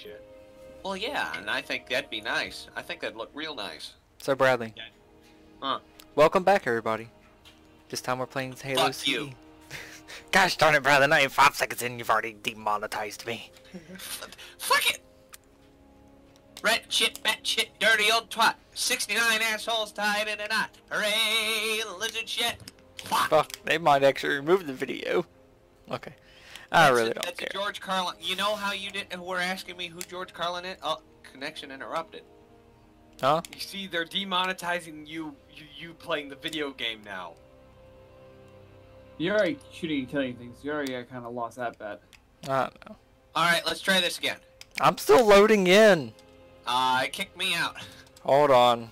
shit. Well, yeah, and I think that'd be nice. I think that'd look real nice. So, Bradley. Yeah. Huh. Welcome back, everybody. This time we're playing Halo 2. Gosh darn it, Bradley, not even 5 seconds in, you've already demonetized me. Fuck it! Rat shit, bat shit, dirty old twat. 69 assholes tied in a knot. Hooray, lizard shit. Fuck. Fuck, they might actually remove the video. Okay. I really don't care. That's George Carlin. You know how you didn't were asking me who George Carlin is? Oh, connection interrupted. Huh? You see, they're demonetizing you playing the video game now. You're already shooting and killing things. You already kind of lost that bet. I don't know. Alright, let's try this again. I'm still loading in. It kicked me out. Hold on.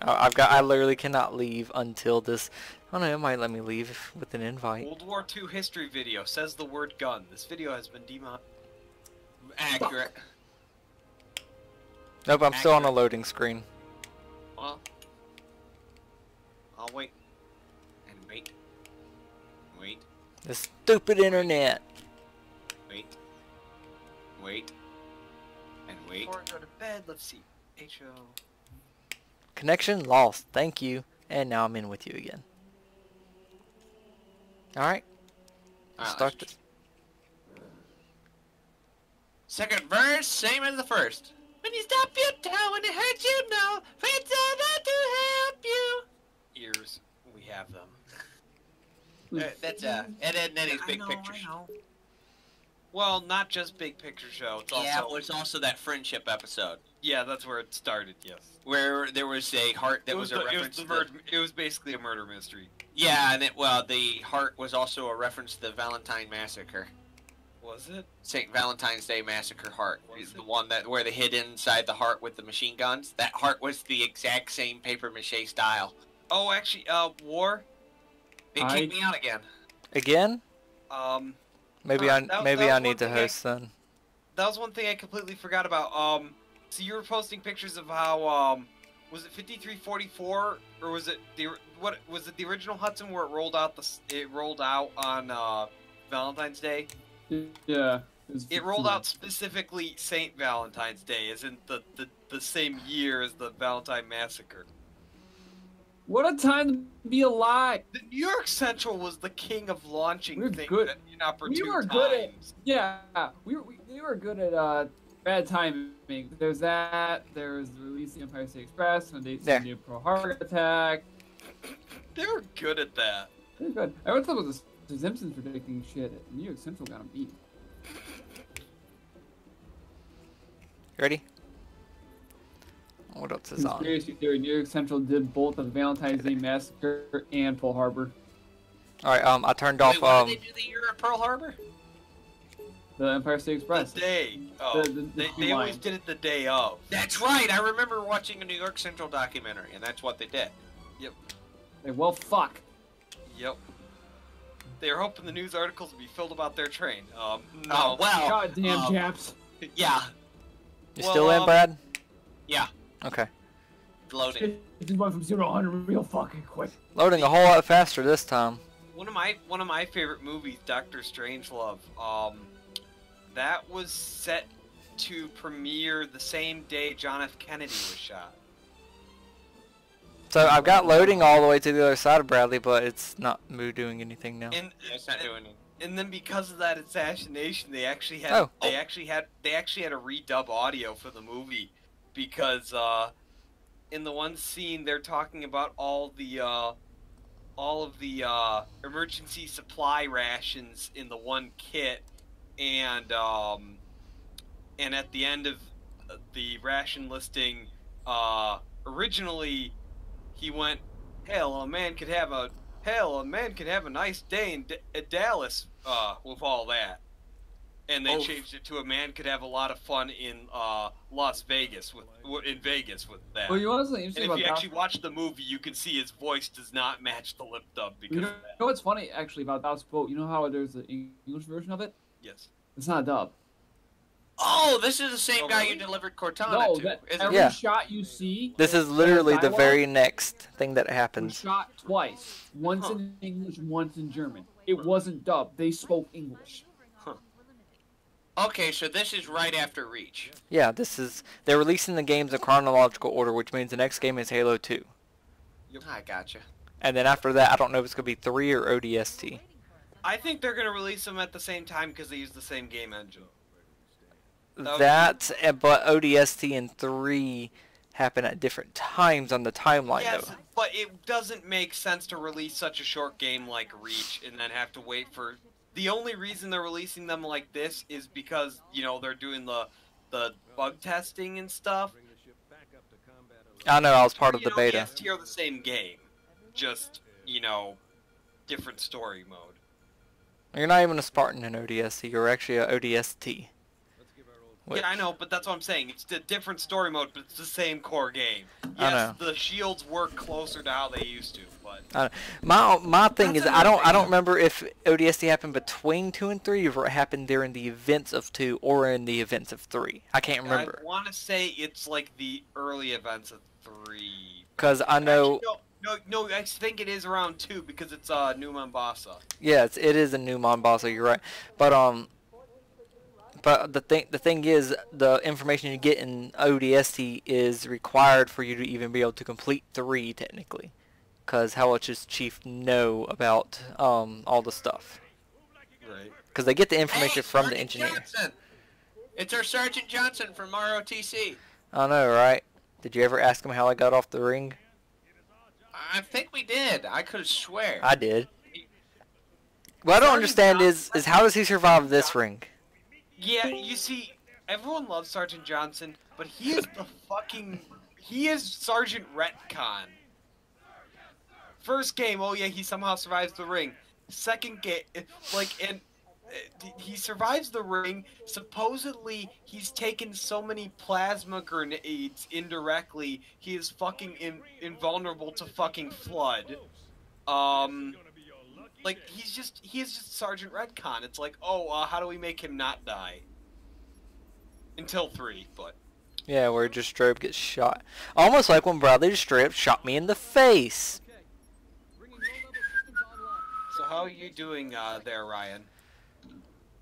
I literally cannot leave until this. I don't know, it might let me leave with an invite. World War II history video says the word gun. This video has been accurate. Nope, I'm still on a loading screen. Well, I'll wait. And wait. Wait. The stupid internet. Wait. Wait. And wait. Before I go to bed, let's see. H-O. Connection lost. Thank you. And now I'm in with you again. Alright, start this. Second verse, same as the first. When you stop your toe, when it hurts you, know, friends are not to help you. Ears, we have them. That's Ed and Eddie's big picture show. Well, not just big picture show. It's also, yeah, well, it's also that friendship episode. Yeah, that's where it started, yes. Where there was a heart that was a reference to... It was basically a murder mystery. Yeah, and it, well, the heart was also a reference to the Valentine Massacre. Was it? Saint Valentine's Day Massacre heart is the one that where they hid inside the heart with the machine guns. That heart was the exact same paper mache style. Oh, actually, war. It kicked me out again. Again? Maybe I need to host then. That was one thing I completely forgot about. So you were posting pictures of how was it 5344, or was it the what was it the original Hudson where it rolled out on Valentine's Day? Yeah. It rolled out specifically Saint Valentine's Day, isn't the same year as the Valentine Massacre. What a time to be alive! The New York Central was the king of launching things inopportune times. We were good at we were good at bad timing. There's that. There was the release of the Empire State Express when they did the Pearl Harbor attack. They were good at that. They're good. I always thought it was the Simpsons predicting shit. New York Central got them beat. Ready? What else is on? Conspiracy theory: New York Central did both the Valentine's Day Massacre and Pearl Harbor. All right. I turned off. Wait, did they do the year of Pearl Harbor? The Empire State Express. The day. Oh, they always did it the day of. That's right. I remember watching a New York Central documentary, and that's what they did. Yep. They well fuck. Yep. They were hoping the news articles would be filled about their train. No. Oh, well. Goddamn Japs. Yeah. You still in, Brad? Yeah. Okay. Loading. It just went from 0 to 100 real fucking quick. Loading a whole lot faster this time. One of my favorite movies, Doctor Strangelove. That was set to premiere the same day John F. Kennedy was shot. So I've got loading all the way to the other side of Bradley, but it's not doing anything now. It's not doing anything. And then because of that assassination, they actually had they actually had a redub audio for the movie because in the one scene they're talking about all of the emergency supply rations in the one kit. And at the end of the ration listing, originally he went, "Hell, a man could have a nice day in Dallas with all that," and they changed it to "A man could have a lot of fun in Las Vegas with that." Well, you know what's interesting about that? And if you actually watch the movie, you can see his voice does not match the lip dub because of that. You know what's funny actually about that quote? You know how there's an English version of it? Yes. It's not a dub. Oh, this is the same guy you delivered Cortana to. Every shot you see... This is literally the very next thing that happens. Shot twice. Once in English, once in German. It wasn't dubbed. They spoke English. Huh. Okay, so this is right after Reach. Yeah, this is... They're releasing the games in chronological order, which means the next game is Halo 2. Yep. I gotcha. And then after that, I don't know if it's going to be 3 or ODST. I think they're going to release them at the same time because they use the same game engine. That, but ODST and 3 happen at different times on the timeline, yes, though. But it doesn't make sense to release such a short game like Reach and then have to wait for... The only reason they're releasing them like this is because, you know, they're doing the bug testing and stuff. I know, I was part of the beta. ODST are the same game, just, you know, different story mode. You're not even a Spartan in ODST, you're actually an ODST. Which... Yeah, I know, but that's what I'm saying. It's a different story mode, but it's the same core game. Yes, the shields work closer to how they used to, but I know. My thing is I don't remember if ODST happened between 2 and 3 or it happened during the events of 2 or in the events of 3. I can't remember. I want to say it's like the early events of 3. Because I know. Actually, no, I think it is around 2 because it's New Mombasa. Yes, it is in New Mombasa. You're right, but But the thing is, the information you get in ODST is required for you to even be able to complete 3, technically. Because how much does Chief know about all the stuff? Right. Because they get the information from the engineer. Johnson. It's our Sergeant Johnson from ROTC. I know, right? Did you ever ask him how I got off the ring? I think we did. I could swear. I did. What I don't understand is how does he survive this ring? Yeah, you see, everyone loves Sergeant Johnson, but he is the fucking... He is Sergeant Retcon. First game, oh yeah, he somehow survives the ring. Second game, like, and he survives the ring. Supposedly, he's taken so many plasma grenades indirectly, he is fucking invulnerable to fucking Flood. Like, he is just Sergeant Redcon. It's like, oh, how do we make him not die? Until 3, but... Yeah, where just straight up gets shot. Almost like when Bradley just straight up shot me in the face. So how are you doing there, Ryan?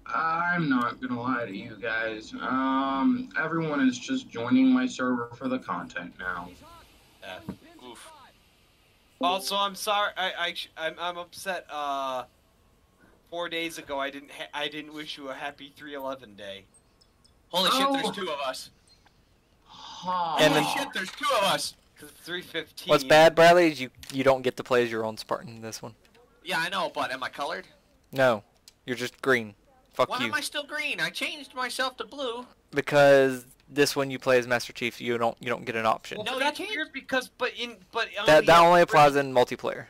I'm not gonna lie to you guys. Everyone is just joining my server for the content now. Oof. Also, I'm sorry. I'm upset. 4 days ago, I didn't wish you a happy 3/11 day. Holy shit! There's 2 of us. Oh. And then, holy shit! There's 2 of us. 3:15. What's bad, Bradley? Is you don't get to play as your own Spartan in this one. Yeah, I know, but am I colored? No, you're just green. Fuck you. Why am I still green? I changed myself to blue. Because. This one you play as Master Chief, you don't get an option. Well, no, that's weird because that only applies in multiplayer.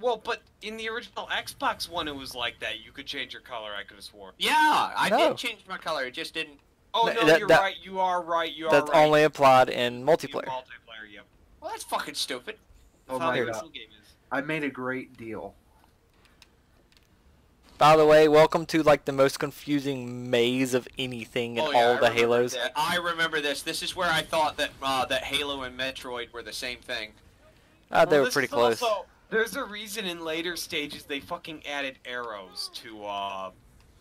Well, but in the original Xbox one, it was like that. You could change your color. I could have sworn. Yeah, I did change my color. It just didn't. Oh no, you're right. You are right. You are right. That's only applied in multiplayer. Multiplayer, yep. Well, that's fucking stupid. That's how the original game is. I made a great deal. By the way, welcome to like the most confusing maze of anything in all the Halos. I remember this. This is where I thought that that Halo and Metroid were the same thing. They were pretty close. Also, there's a reason in later stages they fucking added arrows to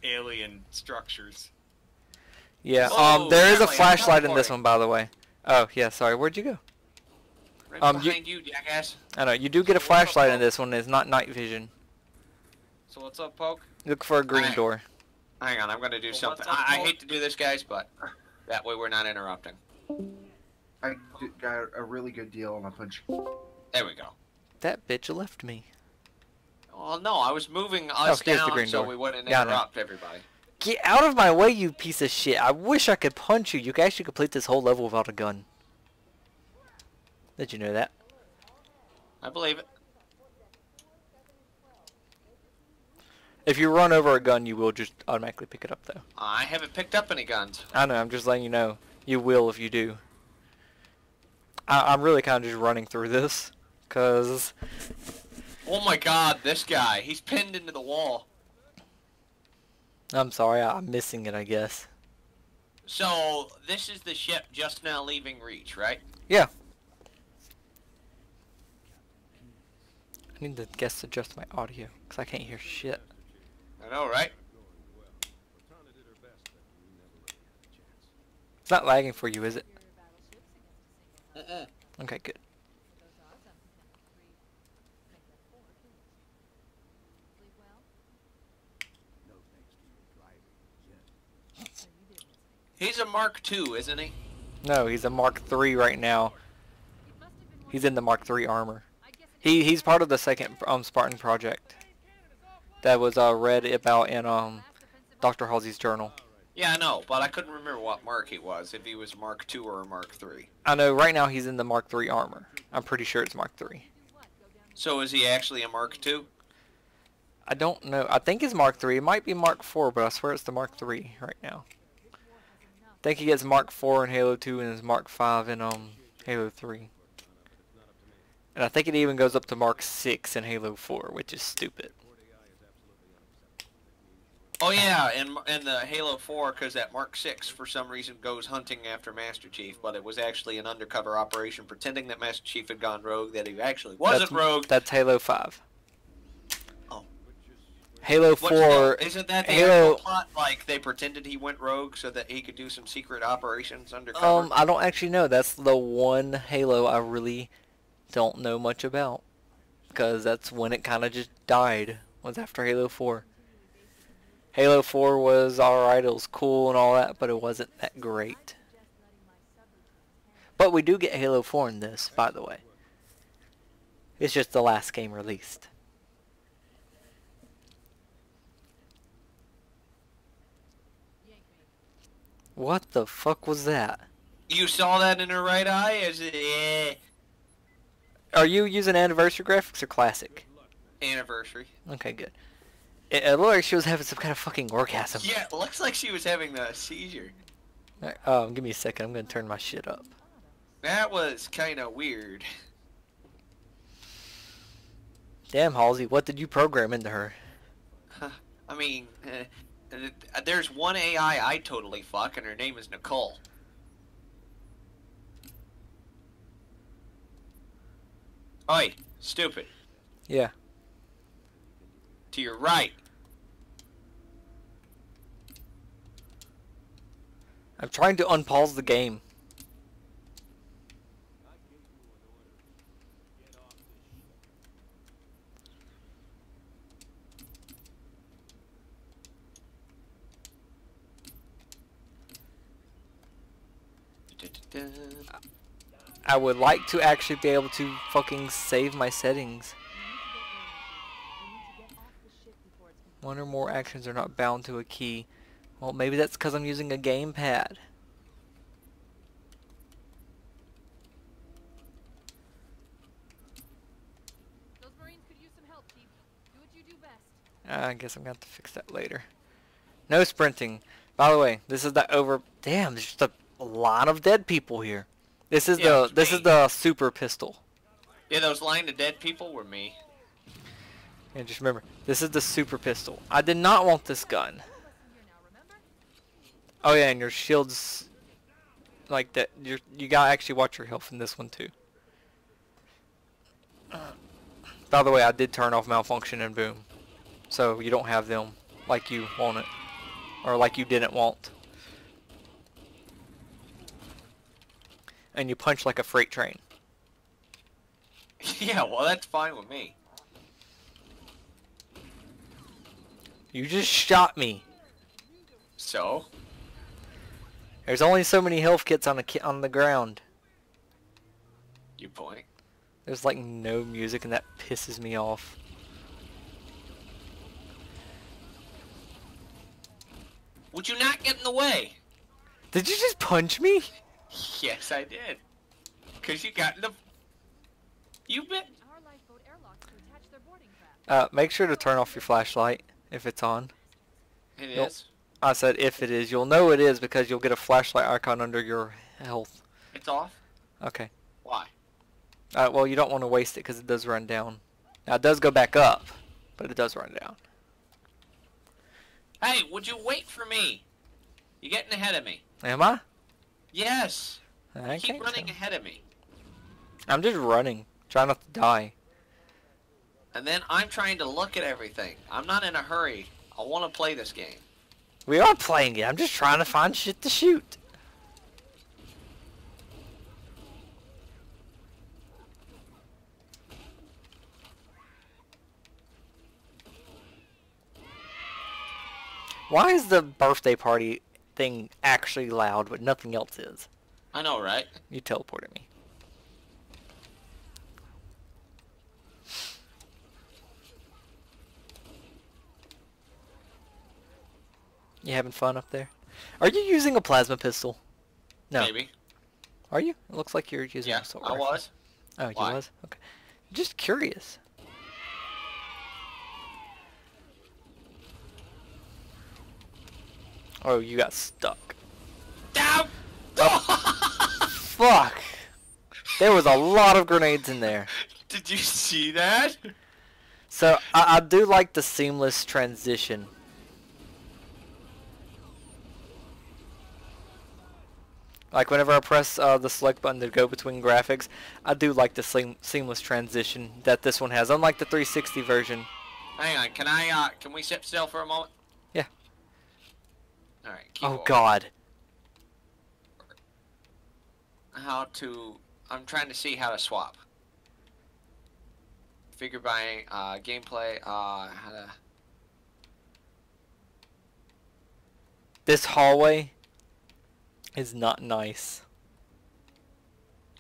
alien structures. Yeah, there is a flashlight in this one, by the way. Oh yeah, sorry. Where'd you go? Right behind you, jackass. I know you do get a flashlight in this one. It's not night vision. So what's up, Poke? Look for a green door. Hang on, I'm going to do something. I hate to do this, guys, but that way we're not interrupting. I got a really good deal on my punch. There we go. That bitch left me. Well, no, I was moving us down so we wouldn't interrupt everybody. Get out of my way, you piece of shit. I wish I could punch you. You can actually complete this whole level without a gun. Did you know that? I believe it. If you run over a gun, you will just automatically pick it up, though. I haven't picked up any guns. I know, I'm just letting you know. You will if you do. I'm really kind of just running through this, because... Oh my god, this guy. He's pinned into the wall. I'm sorry, I'm missing it, I guess. So, this is the ship just now leaving Reach, right? Yeah. I need to adjust my audio, because I can't hear shit. I know, right? It's not lagging for you, is it? Okay, good. He's a Mark II, isn't he? No, he's a Mark III right now. He's in the Mark III armor. He's part of the second Spartan project that was read about in Dr. Halsey's journal. Yeah, I know, but I couldn't remember what mark he was, if he was Mark II or Mark III. I know, right now he's in the Mark III armor. I'm pretty sure it's Mark III. So is he actually a Mark II? I don't know. I think it's Mark III. It might be Mark IV, but I swear it's the Mark III right now. I think he gets Mark IV in Halo 2 and is Mark V in Halo 3. And I think it even goes up to Mark VI in Halo 4, which is stupid. Oh yeah, and the Halo 4, because that Mark 6 for some reason goes hunting after Master Chief, but it was actually an undercover operation pretending that Master Chief had gone rogue, that he actually wasn't rogue. That's Halo 5. Oh. Halo 4... Isn't that the Halo plot, like they pretended he went rogue so that he could do some secret operations undercover? I don't actually know. That's the one Halo I really don't know much about, because that's when it kind of just died, was after Halo 4. Halo 4 was alright, it was cool and all that, but it wasn't that great. But we do get Halo 4 in this, by the way. It's just the last game released. What the fuck was that? You saw that in her right eye? Is it, Are you using anniversary graphics or classic? Anniversary. Okay, good. It looked like she was having some kind of fucking orgasm. Yeah, it looks like she was having a seizure. Right, give me a second. I'm going to turn my shit up. That was kind of weird. Damn, Halsey, what did you program into her? I mean, there's one AI I totally fuck, and her name is Nicole. Oi, stupid. Yeah. To your right. I'm trying to unpause the game. I would like to actually be able to fucking save my settings. One or more actions are not bound to a key. Well, maybe that's because I'm using a gamepad. Those Marines could use some help, Chief. Do what you do best. I guess I'm going to have to fix that later. No sprinting. By the way, this is the over... Damn, there's just a lot of dead people here. This is the super pistol. Yeah, those line of dead people were me. And just remember, this is the super pistol. I did not want this gun. Oh yeah, and your shields, like that. You gotta actually watch your health in this one too. By the way, I did turn off malfunction and boom, so you don't have them like you want it, or like you didn't want. And you punch like a freight train. Yeah, well that's fine with me. You just shot me. So? There's only so many health kits on the ground. You point. There's like no music and that pisses me off. Would you not get in the way? Did you just punch me? Yes, I did. Cause you got in the... You bit. Make sure to turn off your flashlight. If it's on. It is? I said if it is. You'll know it is because you'll get a flashlight icon under your health. It's off? Okay. Why? Well, you don't want to waste it because it does run down. Now, it does go back up, but it does run down. Hey, would you wait for me? You're getting ahead of me. Am I? Yes. I keep running ahead of me. I'm just running. Trying not to die. And then I'm trying to look at everything. I'm not in a hurry. I want to play this game. We are playing it. I'm just trying to find shit to shoot. Why is the birthday party thing actually loud, but nothing else is? I know, right? You teleported me. You having fun up there? Are you using a plasma pistol? No. Maybe. Are you? It looks like you're using a sword. Yeah, I was. Oh, you was? Okay. Just curious. Oh, you got stuck. Down! Oh, fuck! There was a lot of grenades in there. Did you see that? So, I do like the seamless transition. Like, whenever I press the select button to go between graphics, I do like the seamless transition that this one has, unlike the 360 version. Hang on, can we sit still for a moment? Yeah. Alright, oh, God. How to... I'm trying to see how to swap. Figure by gameplay, how to... This hallway... is not nice.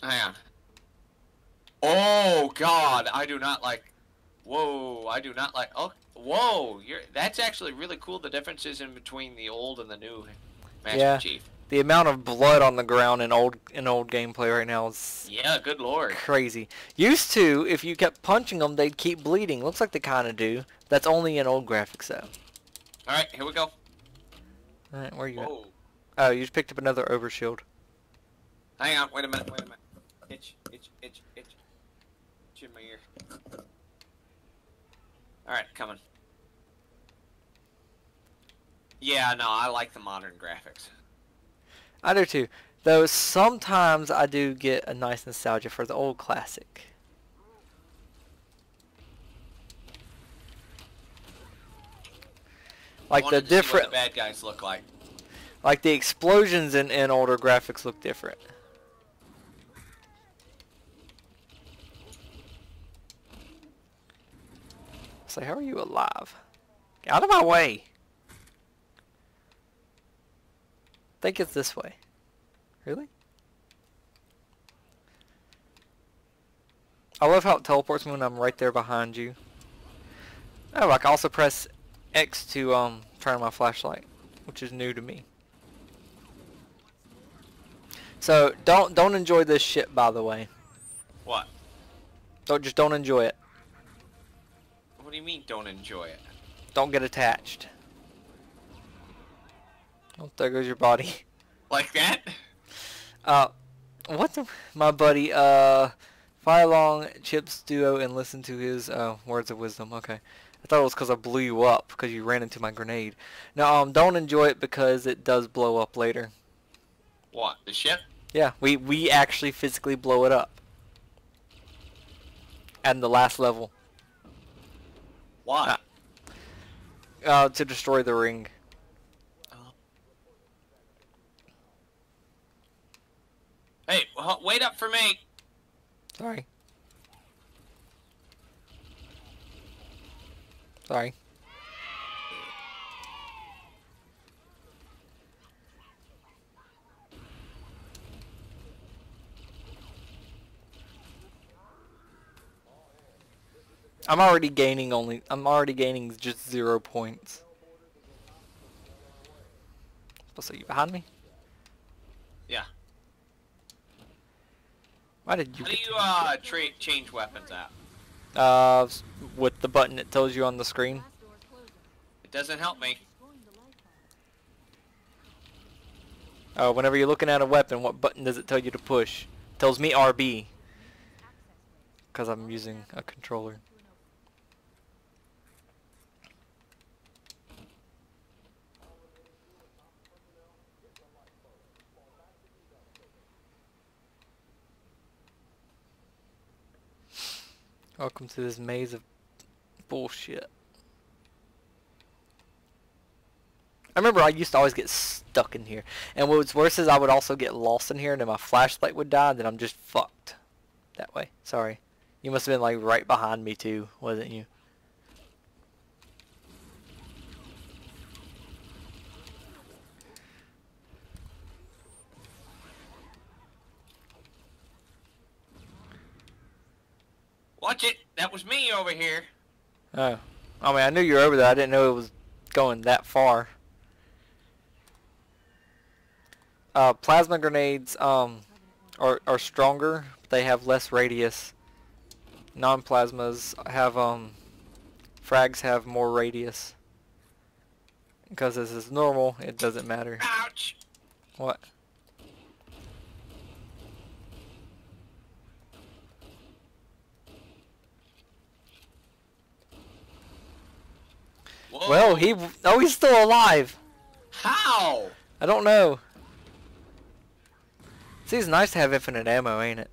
Hang on. Oh God, I do not like. Whoa, I do not like. Oh, whoa, you're. That's actually really cool. The differences in between the old and the new Master Chief. The amount of blood on the ground in old gameplay right now is. Yeah, good lord. Crazy. Used to, if you kept punching them, they'd keep bleeding. Looks like they kind of do. That's only in old graphics though. All right, here we go. All right, where are you? Whoa. At? Oh, you just picked up another overshield. Hang on, wait a minute, wait a minute. Itch. Itch in my ear. Alright, coming. Yeah, no, I like the modern graphics. I do too. Though sometimes I do get a nice nostalgia for the old classic. Like the different... I wanted to see what the bad guys look like. Like, the explosions in older graphics look different. So, how are you alive? Get out of my way! I think it's this way. Really? I love how it teleports me when I'm right there behind you. Oh, I can also press X to turn on my flashlight, which is new to me. So don't enjoy this shit, by the way. What? Don't enjoy it. What do you mean don't enjoy it? Don't get attached. Oh, there goes your body. Like that? What's my buddy? Fire along Chip's duo and listen to his words of wisdom. Okay. I thought it was because I blew you up because you ran into my grenade. No, don't enjoy it because it does blow up later. What, the ship? Yeah, we actually physically blow it up. And the last level. Why? To destroy the ring. Oh. Hey, wait up for me! Sorry. Sorry. I'm already gaining just 0 points. So you behind me? Yeah. Why did you? How do you change weapons at? With the button it tells you on the screen. It doesn't help me. Oh, whenever you're looking at a weapon, what button does it tell you to push? It tells me RB. Because I'm using a controller. Welcome to this maze of bullshit. I remember I used to always get stuck in here. And what was worse is I would also get lost in here and then my flashlight would die and then I'm just fucked. That way. Sorry. You must have been like right behind me too, wasn't you? Watch it. That was me over here. Oh. I mean, I knew you were over there. I didn't know it was going that far. Plasma grenades are stronger, but they have less radius. Non-plasmas have frags have more radius. Because this is normal, it doesn't matter. Ouch! What? Whoa. Well, he's still alive. How? I don't know. See, it's nice to have infinite ammo, ain't it?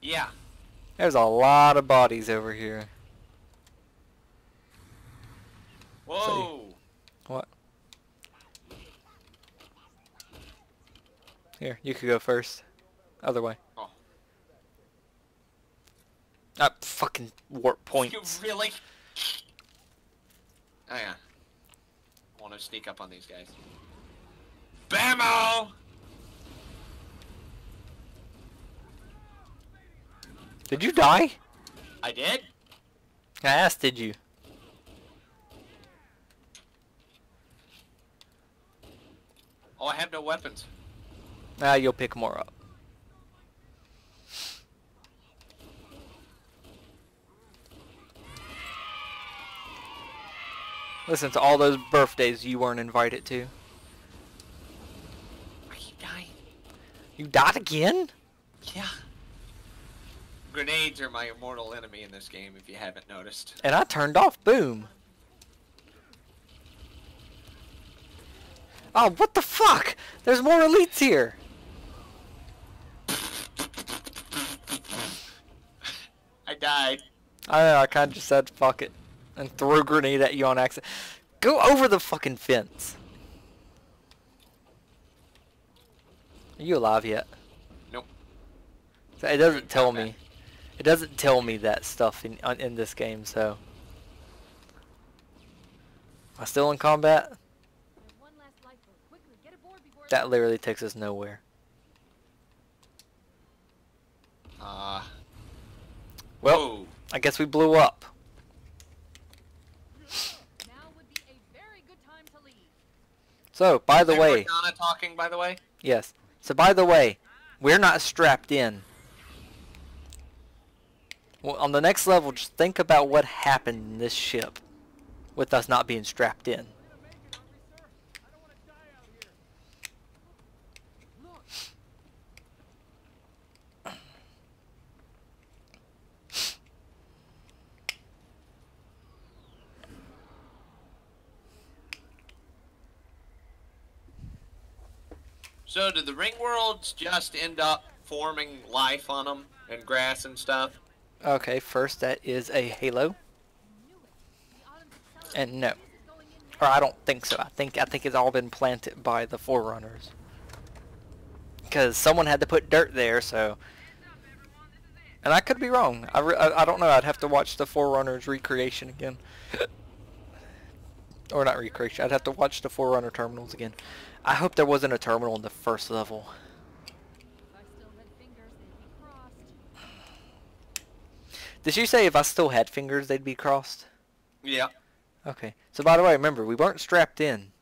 Yeah. There's a lot of bodies over here. Whoa. See? What? Here, you could go first. Other way. Oh. Ah, fucking warp points. You really? Oh yeah. I want to sneak up on these guys. BAMO! Did you die? I did. I asked, did you? Oh, I have no weapons. Ah, you'll pick more up. Listen to all those birthdays you weren't invited to. Are you dying? You died again? Yeah. Grenades are my immortal enemy in this game, if you haven't noticed. And I turned off boom. Oh, what the fuck? There's more elites here. I died. I know, I kind of just said fuck it. And throw a grenade at you on accident. Go over the fucking fence. Are you alive yet? Nope. So it doesn't tell me. It doesn't tell me that stuff in this game. So, am I still in combat? That literally takes us nowhere. Well, whoa. I guess we blew up. So, by the way... Is Cortana talking, by the way? Yes. So, by the way, we're not strapped in. Well, on the next level, just think about what happened in this ship with us not being strapped in. So did the ring worlds just end up forming life on them and grass and stuff? Okay, first that is a Halo. And no. Or I don't think so. I think it's all been planted by the Forerunners. Because someone had to put dirt there, so... And I could be wrong. I don't know. I'd have to watch the Forerunners recreation again. Or not recreation. I'd have to watch the Forerunner terminals again. I hope there wasn't a terminal in the first level. Did you say if I still had fingers, they'd be crossed? Yeah. Okay. So by the way, remember, we weren't strapped in.